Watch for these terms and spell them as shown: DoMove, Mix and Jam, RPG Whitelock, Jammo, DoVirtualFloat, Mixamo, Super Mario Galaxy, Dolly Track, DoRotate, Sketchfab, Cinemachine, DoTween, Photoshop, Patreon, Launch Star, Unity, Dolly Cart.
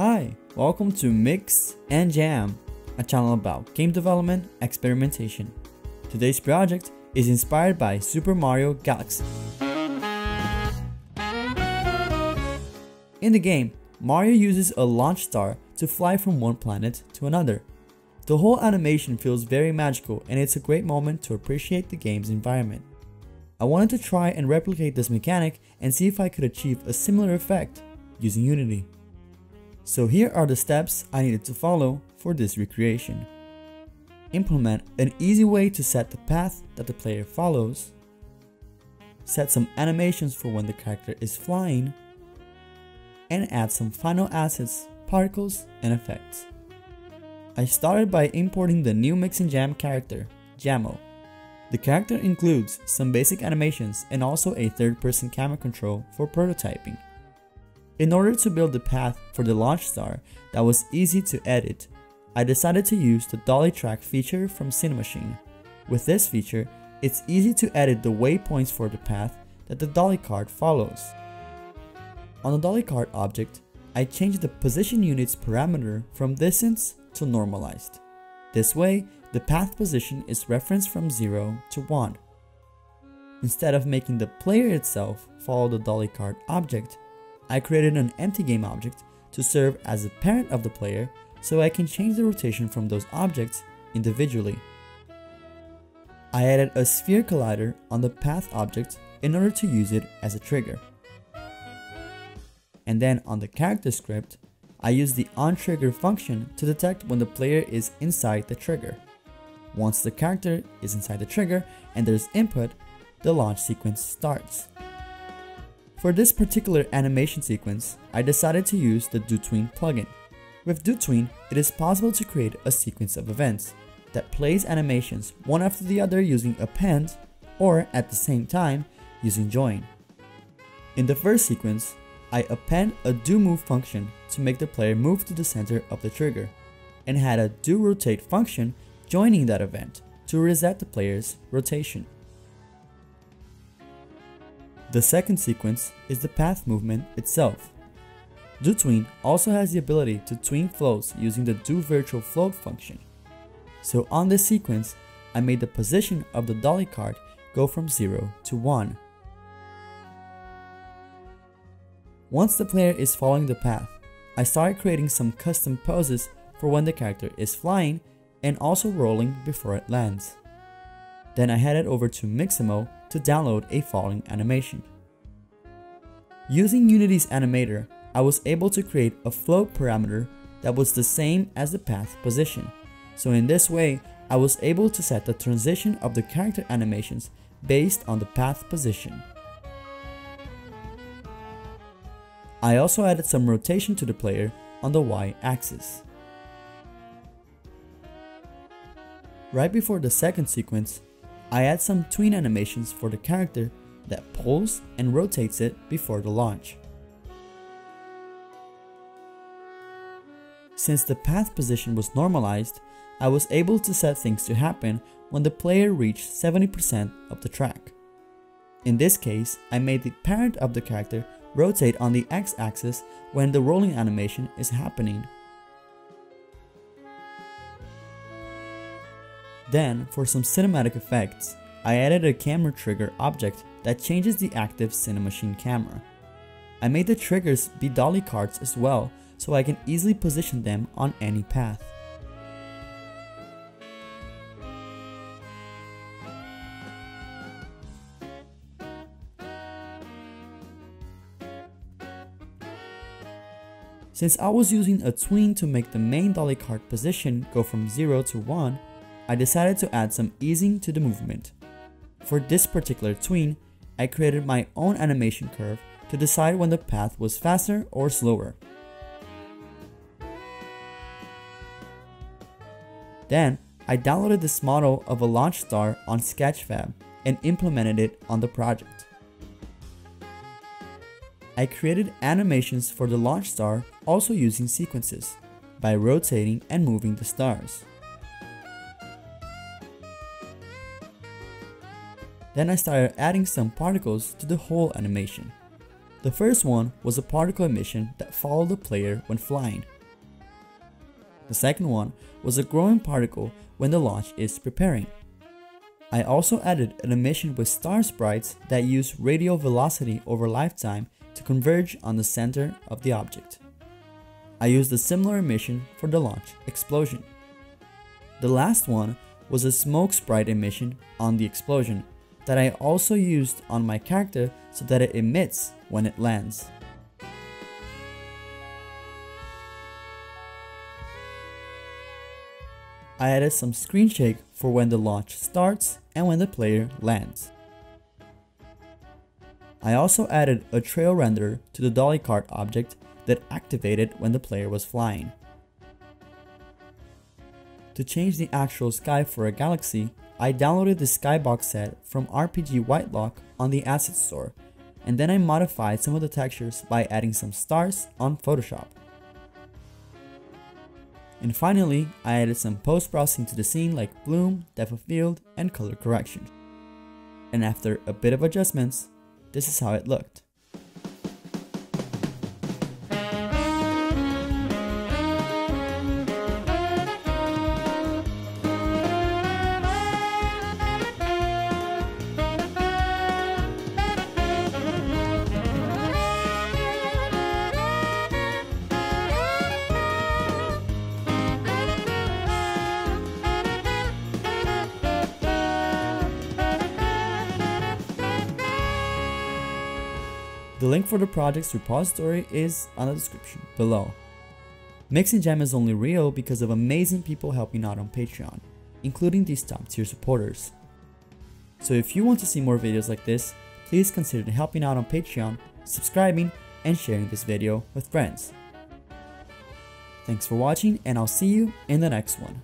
Hi, welcome to Mix and Jam, a channel about game development experimentation. Today's project is inspired by Super Mario Galaxy. In the game, Mario uses a launch star to fly from one planet to another. The whole animation feels very magical and it's a great moment to appreciate the game's environment. I wanted to try and replicate this mechanic and see if I could achieve a similar effect using Unity. So here are the steps I needed to follow for this recreation. Implement an easy way to set the path that the player follows. Set some animations for when the character is flying. And add some final assets, particles, and effects. I started by importing the new Mix and Jam character, Jammo. The character includes some basic animations and also a third-person camera control for prototyping. In order to build the path for the launch star that was easy to edit, I decided to use the Dolly Track feature from Cinemachine. With this feature, it's easy to edit the waypoints for the path that the Dolly Cart follows. On the Dolly Cart object, I changed the position unit's parameter from distance to normalized. This way, the path position is referenced from 0 to 1. Instead of making the player itself follow the Dolly Cart object, I created an empty game object to serve as the parent of the player so I can change the rotation from those objects individually. I added a sphere collider on the path object in order to use it as a trigger. And then on the character script, I used the onTrigger function to detect when the player is inside the trigger. Once the character is inside the trigger and there's input, the launch sequence starts. For this particular animation sequence, I decided to use the DoTween plugin. With DoTween, it is possible to create a sequence of events that plays animations one after the other using append or at the same time using join. In the first sequence, I append a DoMove function to make the player move to the center of the trigger and had a DoRotate function joining that event to reset the player's rotation. The second sequence is the path movement itself. DoTween also has the ability to tween floats using the DoVirtualFloat function. So on this sequence, I made the position of the Dolly Cart go from 0 to 1. Once the player is following the path, I started creating some custom poses for when the character is flying and also rolling before it lands. Then I headed over to Mixamo to download a falling animation. Using Unity's animator, I was able to create a float parameter that was the same as the path position. So in this way, I was able to set the transition of the character animations based on the path position. I also added some rotation to the player on the y-axis. Right before the second sequence, I add some tween animations for the character that pulls and rotates it before the launch. Since the path position was normalized, I was able to set things to happen when the player reached 70% of the track. In this case, I made the parent of the character rotate on the x-axis when the rolling animation is happening. Then, for some cinematic effects, I added a camera trigger object that changes the active Cinemachine camera. I made the triggers be Dolly Carts as well, so I can easily position them on any path. Since I was using a tween to make the main Dolly Cart position go from 0 to 1, I decided to add some easing to the movement. For this particular tween, I created my own animation curve to decide when the path was faster or slower. Then, I downloaded this model of a launch star on Sketchfab and implemented it on the project. I created animations for the launch star also using sequences by rotating and moving the stars. Then I started adding some particles to the whole animation. The first one was a particle emission that followed the player when flying. The second one was a growing particle when the launch is preparing. I also added an emission with star sprites that use radial velocity over lifetime to converge on the center of the object. I used a similar emission for the launch explosion. The last one was a smoke sprite emission on the explosion that I also used on my character so that it emits when it lands. I added some screen shake for when the launch starts and when the player lands. I also added a trail renderer to the Dolly Cart object that activated when the player was flying. To change the actual sky for a galaxy, I downloaded the skybox set from RPG Whitelock on the asset store, and then I modified some of the textures by adding some stars on Photoshop. And finally, I added some post-processing to the scene like bloom, depth of field, and color correction. And after a bit of adjustments, this is how it looked. The link for the project's repository is on the description below. Mix and Jam is only real because of amazing people helping out on Patreon, including these top tier supporters. So if you want to see more videos like this, please consider helping out on Patreon, subscribing, and sharing this video with friends. Thanks for watching, and I'll see you in the next one.